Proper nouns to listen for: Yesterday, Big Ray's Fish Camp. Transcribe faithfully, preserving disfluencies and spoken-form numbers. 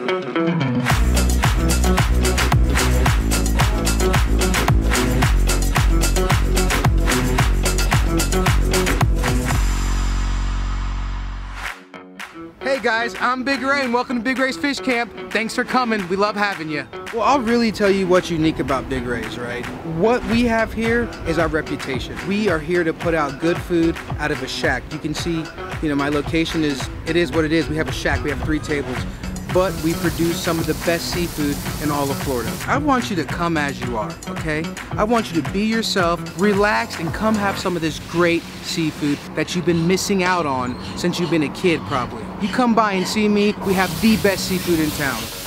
Hey guys, I'm Big Ray and welcome to Big Ray's Fish Camp. Thanks for coming, we love having you. Well, I'll really tell you what's unique about Big Ray's, right? What we have here is our reputation. We are here to put out good food out of a shack. You can see, you know, my location is, it is what it is. We have a shack, we have three tables, but we produce some of the best seafood in all of Florida. I want you to come as you are, okay? I want you to be yourself, relax, and come have some of this great seafood that you've been missing out on since you've been a kid, probably. You come by and see me, we have the best seafood in town.